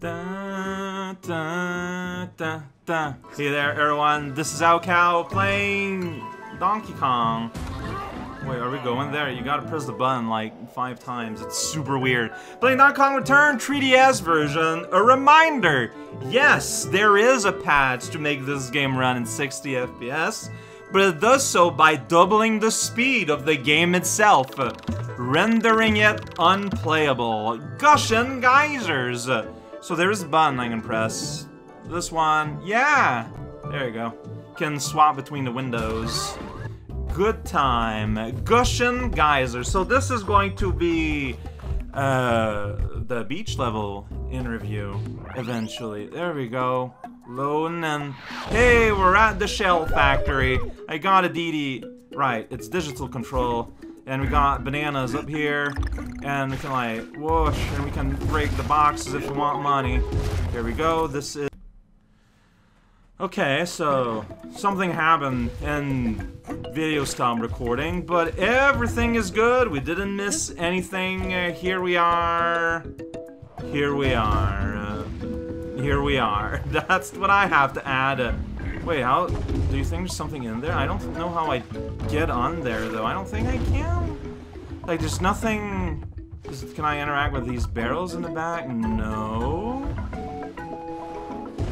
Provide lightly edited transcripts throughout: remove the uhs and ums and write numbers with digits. Da, da, da, da. See you there, everyone. This is raocow playing Donkey Kong. Wait, are we going there? You gotta press the button like 5 times. It's super weird. Playing Donkey Kong Return 3DS version. A reminder, yes, there is a patch to make this game run in 60 FPS, but it does so by doubling the speed of the game itself, rendering it unplayable. Gushin' Geysers! So there is a button I can press. This one, yeah! There you go. Can swap between the windows. Good time. Gushin' Geyser. So this is going to be the beach level in review eventually. There we go. Loading and hey, we're at the shell factory. I got a Diddy. Right, it's digital control. And we got bananas up here. And we can like whoosh and we can break the boxes if we want money. Here we go. This is okay, so something happened in video stop recording, but everything is good. We didn't miss anything. Here we are. Here we are. Here we are. That's what I have to add. Wait, how do you think there's something in there? I don't know how I get on there though. I don't think I can. Like, there's nothing. Can I interact with these barrels in the back? No.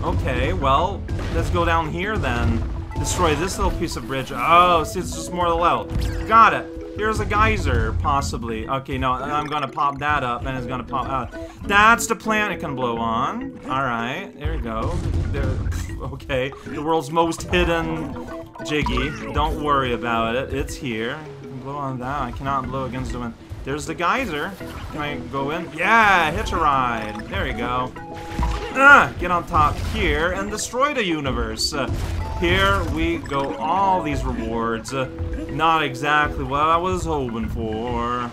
Okay, well, let's go down here then. Destroy this little piece of bridge. Oh, see, it's just more of the level. Got it. Here's a geyser, possibly. Okay, no, I'm gonna pop that up and it's gonna pop out. That's the plant it can blow on. Alright, there you go. There, okay, the world's most hidden Jiggy. Don't worry about it. It's here. I can blow on that. I cannot blow against the wind. There's the geyser. Can I go in? Yeah, hitch a ride. There you go. Get on top here and destroy the universe. Here we go. All these rewards. Not exactly what I was hoping for.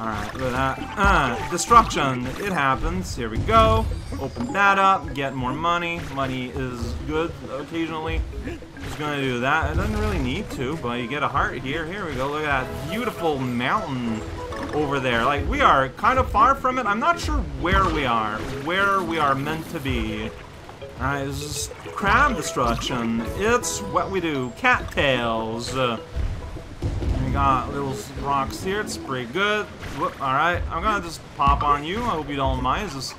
Alright, look at that. Destruction. It happens. Here we go. Open that up. Get more money. Money is good occasionally. Just gonna do that. It doesn't really need to, but you get a heart here. Here we go. Look at that beautiful mountain over there. Like, we are kind of far from it. I'm not sure where we are meant to be. Alright, this is crab destruction. It's what we do. Cattails. We got little rocks here. It's pretty good. Alright, I'm gonna just pop on you. I hope you don't mind. This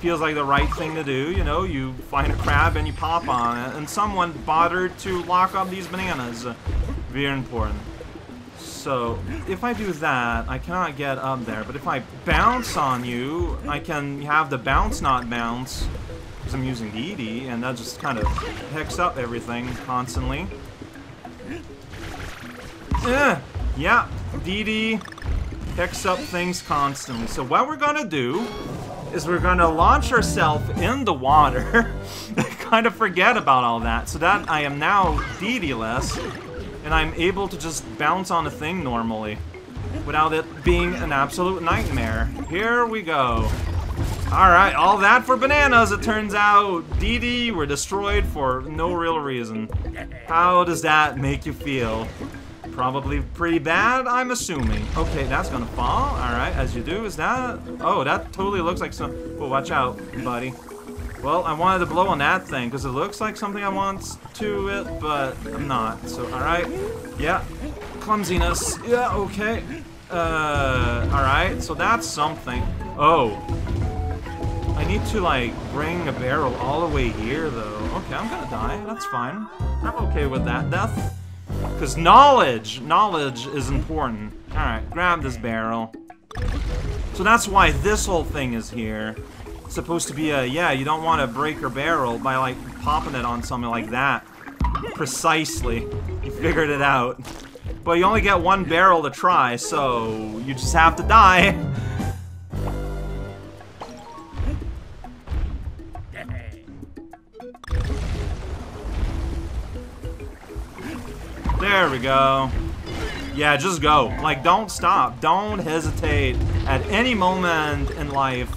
feels like the right thing to do. You know, you find a crab and you pop on it. And someone bothered to lock up these bananas. Very important. So, if I do that, I cannot get up there, but if I bounce on you, I can have the bounce not bounce, because I'm using DD, and that just kind of hicks up everything constantly. Yeah, DD hicks up things constantly. So what we're gonna do is we're gonna launch ourselves in the water, kind of forget about all that, so that I am now DD-less. And I'm able to just bounce on a thing normally without it being an absolute nightmare. Here we go. Alright, all that for bananas, it turns out. DD were destroyed for no real reason. How does that make you feel? Probably pretty bad, I'm assuming. Okay, that's gonna fall. Alright, as you do, is that... Oh, that totally looks like some... Oh, watch out, buddy. Well, I wanted to blow on that thing, because it looks like something I want to it, but I'm not. So, alright. Yeah. Clumsiness. Yeah, okay. Alright. So that's something. Oh. I need to, like, bring a barrel all the way here, though. Okay, I'm gonna die. That's fine. I'm okay with that death. Because knowledge! Knowledge is important. Alright, grab this barrel. So that's why this whole thing is here. Supposed to be a, yeah, you don't want to break your barrel by, like, popping it on something like that. Precisely. You figured it out. But you only get one barrel to try, so you just have to die. There we go. Yeah, just go. Like, don't stop. Don't hesitate at any moment in life.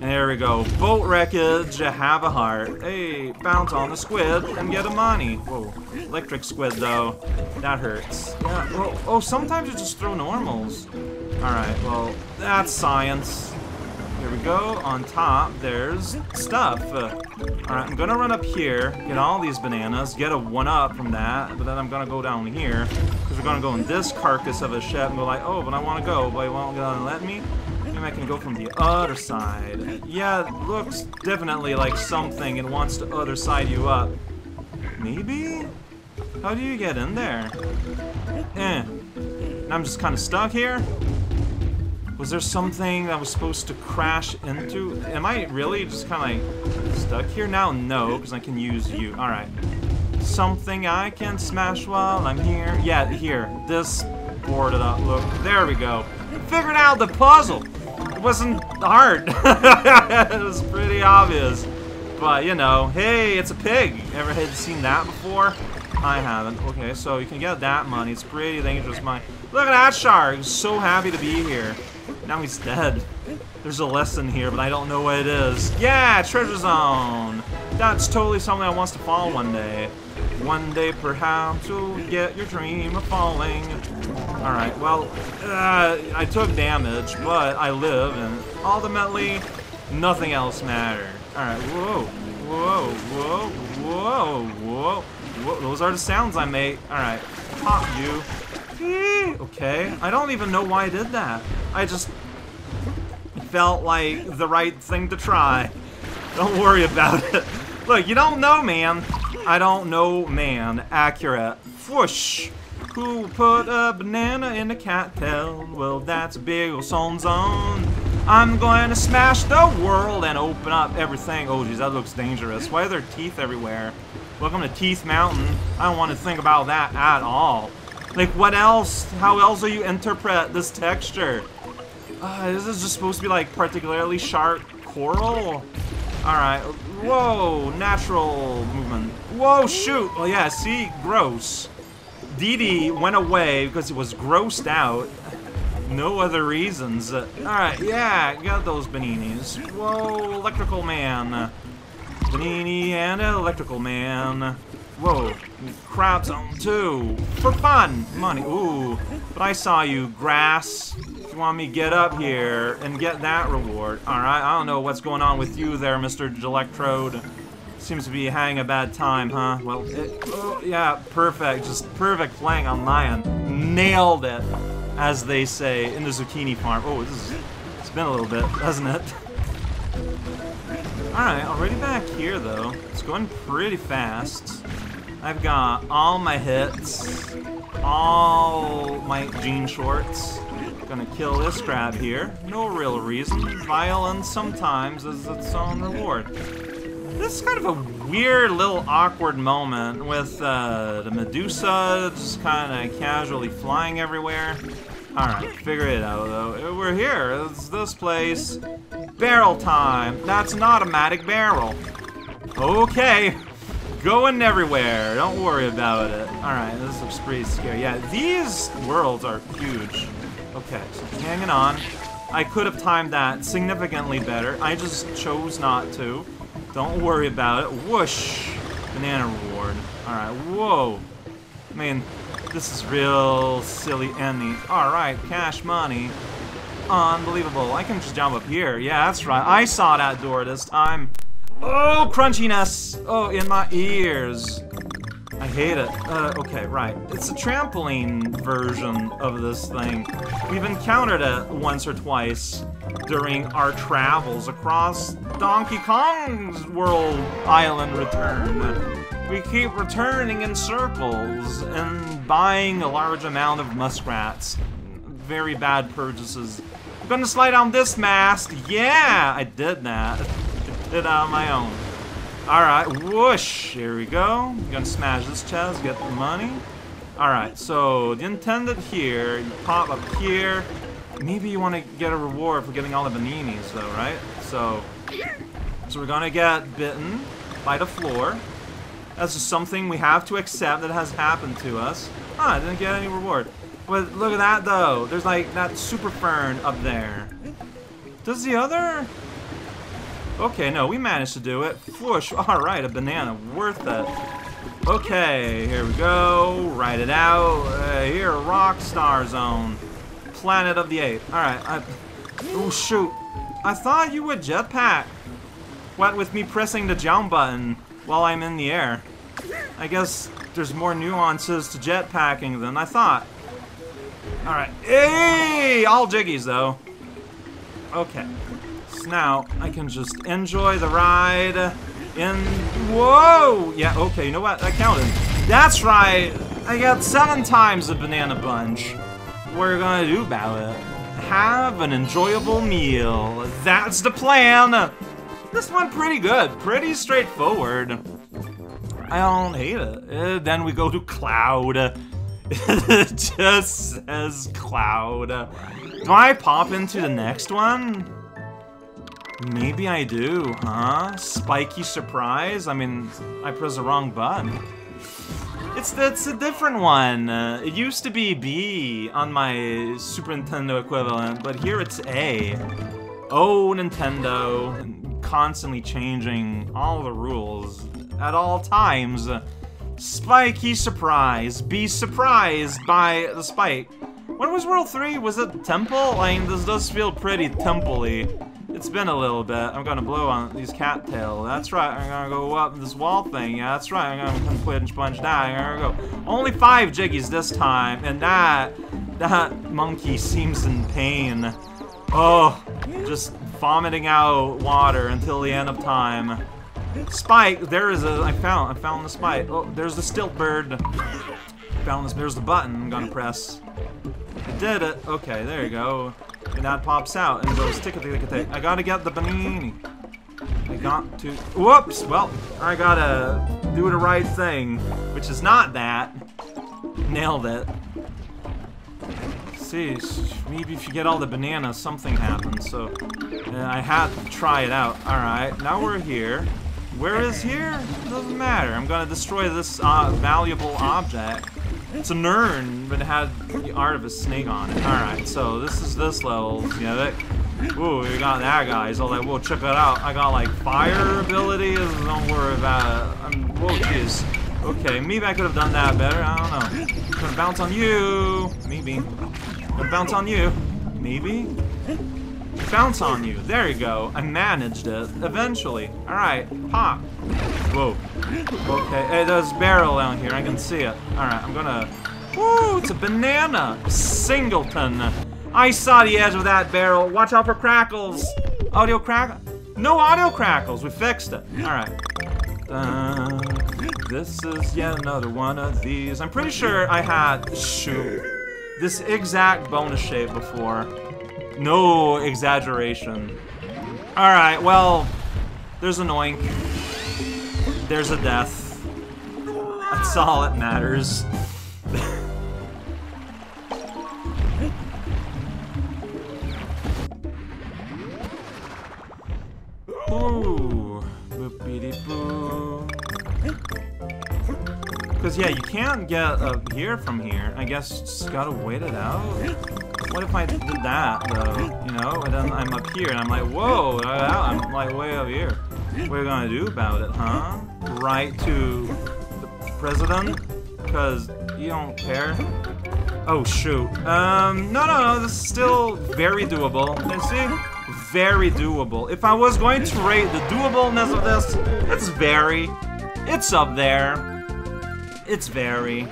There we go. Boat wreckage, have a heart. Hey, bounce on the squid and get a money. Whoa. Electric squid, though. That hurts. Yeah. Whoa. Oh, sometimes you just throw normals. Alright, well, that's science. Here we we go. On top, there's stuff. Alright, I'm gonna run up here, get all these bananas, get a 1-up from that, but then I'm gonna go down here, because we're gonna go in this carcass of a ship and go like, oh, but I wanna go, but it won't gonna let me. Maybe I can go from the other side. Yeah, it looks definitely like something and wants to other side you up. Maybe? How do you get in there? Eh. I'm just kind of stuck here? Was there something that was supposed to crash into? Am I really just kind of like stuck here now? No, because I can use you. Alright. Something I can smash while I'm here. Yeah, here. This boarded up. Look, there we go. Figured out the puzzle. It wasn't hard. It was pretty obvious. But, you know, hey, it's a pig. Ever had seen that before? I haven't. Okay, so you can get that money. It's pretty dangerous money. Look at that shark. He's so happy to be here. Now he's dead. There's a lesson here, but I don't know what it is. Yeah, treasure zone. That's totally something that wants to fall one day. One day, perhaps, you'll get your dream of falling. Alright, well, I took damage, but I live, and ultimately, nothing else mattered. Alright, whoa, whoa, whoa, whoa, whoa, whoa. Those are the sounds I make. Alright, pop you. Okay, I don't even know why I did that. I just felt like the right thing to try. Don't worry about it. Look, you don't know, man. I don't know, man. Accurate. Whoosh. Who put a banana in a cat tail? Well, that's a big ol' song zone. I'm going to smash the world and open up everything. Oh, geez, that looks dangerous. Why are there teeth everywhere? Welcome to Teeth Mountain. I don't want to think about that at all. Like, what else? How else do you interpret this texture? This is just supposed to be, like, particularly sharp coral? Alright. Whoa, natural movement. Whoa, shoot! Well, yeah, see? Gross. Diddy went away because he was grossed out. No other reasons. Alright, yeah, got those baninis. Whoa, electrical man. Banini and electrical man. Whoa, crab zone too. For fun, money. Ooh, but I saw you, grass. You want me to get up here and get that reward. Alright, I don't know what's going on with you there, Mr. Electrode. Seems to be having a bad time, huh? Well, oh, yeah, perfect. Just perfect playing on Lion. Nailed it. As they say in the zucchini farm. Oh, it's been a little bit, hasn't it? Alright, already back here though. It's going pretty fast. I've got all my hits, all my jean shorts. Gonna kill this crab here. No real reason. Violence sometimes is its own reward. This is kind of a weird little awkward moment with the Medusa just kind of casually flying everywhere. Alright, figure it out though. We're here. It's this place. Barrel time. That's an automatic barrel. Okay. Going everywhere. Don't worry about it. Alright, this looks pretty scary. Yeah, these worlds are huge. Okay, so hanging on. I could have timed that significantly better. I just chose not to. Don't worry about it. Whoosh! Banana reward. Alright, whoa. I mean, this is real silly ending. Alright, cash money. Unbelievable. I can just jump up here. Yeah, that's right. I saw that door this time. Oh, crunchiness! Oh, in my ears. I hate it. Okay, right. It's a trampoline version of this thing. We've encountered it once or twice during our travels across Donkey Kong's World Island Return. We keep returning in circles and buying a large amount of muskrats. Very bad purchases. I'm gonna slide on this mast. Yeah, I did that. I did it on my own. Alright, whoosh, here we go. I'm gonna smash this chest, get the money. Alright, so the intended here, you pop up here. Maybe you want to get a reward for getting all the baninis though, right? So we're gonna get bitten by the floor. That's just something we have to accept that has happened to us. Ah, I didn't get any reward. But look at that though, there's like that super fern up there. Does the other... Okay, no, we managed to do it. Whoosh, alright, a banana, worth it. Okay, here we go, ride it out. Here, Rockstar Zone, Planet of the Apes. Alright, oh shoot, I thought you would jetpack. What with me pressing the jump button while I'm in the air. I guess there's more nuances to jetpacking than I thought. Alright. Hey! All jiggies, though. Okay. So now I can just enjoy the ride in... Whoa! Yeah, okay, you know what? I counted. That's right! I got 7 times a banana bunch. What are you gonna do about it? Have an enjoyable meal. That's the plan! This one pretty good. Pretty straightforward. I don't hate it. Then we go to Cloud. It just says Cloud. Do I pop into the next one? Maybe I do, huh? Spiky surprise? I mean, I pressed the wrong button. It's a different one. It used to be B on my Super Nintendo equivalent, but here it's A. Oh, Nintendo. Constantly changing all the rules at all times. Spiky surprise. Be surprised by the spike. When was World 3? Was it Temple? I mean, this does feel pretty temple-y. It's been a little bit. I'm gonna blow on these cattails. That's right, I'm gonna go up this wall thing. Yeah, that's right, I'm gonna punch that. I'm gonna go. Only 5 jiggies this time, and that monkey seems in pain. Oh, just vomiting out water until the end of time. Spike, there is a, I found the spike. Oh, there's the stilt bird. Found this, there's the button I'm gonna press. I did it. Okay, there you go. And that pops out and goes tick-a-tick-a-tick. I gotta get the banini. I got to... Whoops! Well, I gotta do the right thing. Which is not that. Nailed it. See, maybe if you get all the bananas, something happens. So, I had to try it out. Alright, now we're here. Where is here? Doesn't matter. I'm gonna destroy this valuable object. It's a Nern, but it had the art of a snake on it. Alright, so this is this level. Yeah, that. Ooh, we got that guy. So, like, whoa, check it out. I got, like, fire abilities. Don't worry about it. Whoa, jeez. Okay, maybe I could have done that better. I don't know. I'm gonna bounce on you. Maybe. I'm gonna bounce on you. Maybe. Bounce on you. There you go. I managed it. Eventually. Alright, pop. Whoa. Okay, hey, there's a barrel down here. I can see it. Alright, I'm gonna... Woo, it's a banana! Singleton! I saw the edge of that barrel. Watch out for crackles! Audio crackle? No audio crackles! We fixed it. Alright. This is yet another one of these. I'm pretty sure I had... Shoot. This exact bonus shape before. No exaggeration. Alright, well... There's an oink. There's a death. That's all that matters. Ooh. Because, yeah, you can't get up here from here. I guess you just gotta wait it out. What if I did that, though? You know? And then I'm up here and I'm like, whoa! I'm like way up here. What are you gonna do about it, huh? Right to the president? Because you don't care? Oh, shoot. No, this is still very doable. You see? Very doable. If I was going to rate the doableness of this, it's very. It's up there. It's very.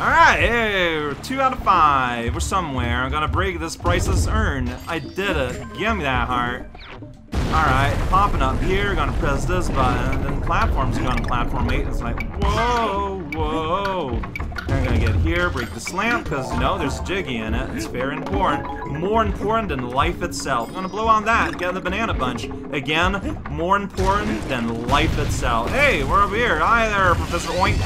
Alright, hey, 2 out of 5. We're somewhere. I'm gonna break this priceless urn. I did it. Give me that heart. Alright, popping up here, gonna press this button, and then platforms are gonna platform 8, it's like, whoa, whoa. I'm gonna get here, break the slant, because, you know, there's Jiggy in it. It's very important. More important than life itself. I'm gonna blow on that, get the banana bunch. Again, more important than life itself. Hey, we're over here. Hi there, Professor Oink.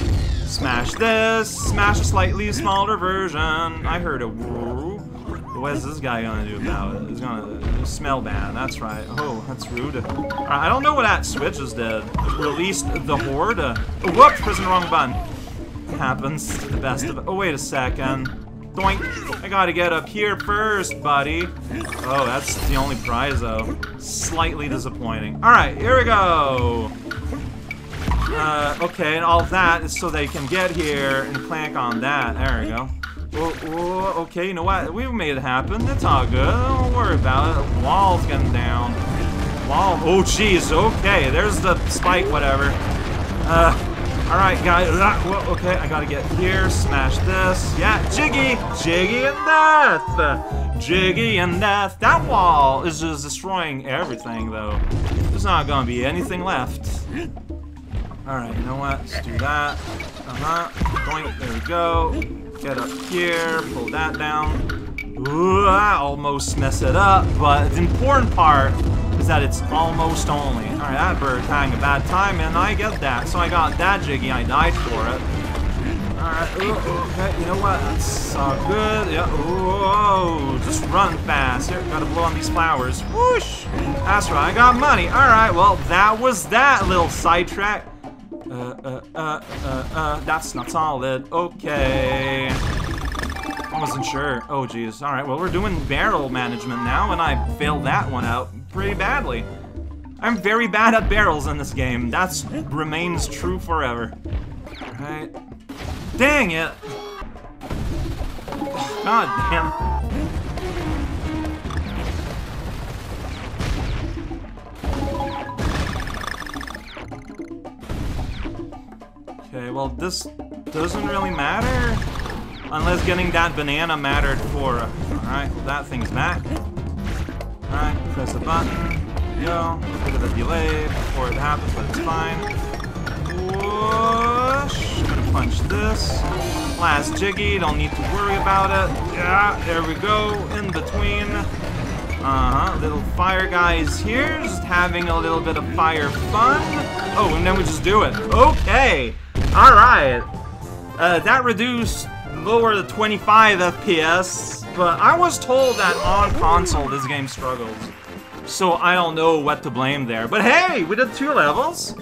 Smash this, smash a slightly smaller version. I heard a woo. What is this guy gonna do about it? He's gonna smell bad, that's right. Oh, that's rude. Alright, I don't know what that switches did. Released the horde. Whoops, pressing the wrong button. It happens, the best of it. Oh, wait a second. Doink. I gotta get up here first, buddy. Oh, that's the only prize, though. Slightly disappointing. Alright, here we go. Okay, and all that is so they can get here and plank on that. There we go. Whoa, okay, you know what? We've made it happen. That's all good. Don't worry about it. Wall's getting down. Wall. Oh, jeez. Okay, there's the spike, whatever. Alright, guys. Whoa, okay, I gotta get here. Smash this. Yeah, Jiggy! Jiggy and death! Jiggy and death. That wall is just destroying everything, though. There's not gonna be anything left. Alright, you know what? Let's do that. Boink, there we go. Get up here, pull that down. Ooh, I almost mess it up, but the important part is that it's almost only. Alright, that bird having a bad time, and I get that. So I got that Jiggy, I died for it. Alright, okay, you know what? That's all good. Yeah, ooh, just run fast. Here, gotta blow on these flowers. Whoosh! That's right, I got money. Alright, well, that was that little sidetrack. That's not solid. Okay. I wasn't sure. Oh, jeez. Alright, well, we're doing barrel management now, and I failed that one out pretty badly. I'm very bad at barrels in this game. That remains true forever. Alright. Dang it! God damn. Okay, well, this doesn't really matter, unless getting that banana mattered for us. Alright, well, that thing's back. Alright, press the button. Go. A bit of a delay before it happens, but it's fine. Whoosh! Gonna punch this. Last Jiggy, don't need to worry about it. Yeah, there we go. In between. Little fire guy is here, just having a little bit of fire fun. Oh, and then we just do it. Okay! Alright, that reduced lower to 25 FPS, but I was told that on console this game struggles, so I don't know what to blame there. But hey, we did 2 levels!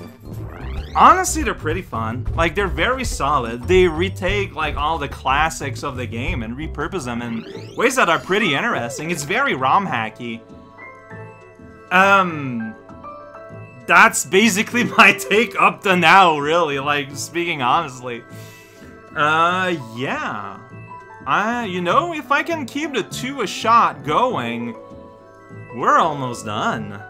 Honestly, they're pretty fun. Like, they're very solid. They retake, like, all the classics of the game and repurpose them in ways that are pretty interesting. It's very ROM hacky. That's basically my take up to now, really, like, speaking honestly. Yeah. You know, if I can keep the 2 a shot going, we're almost done.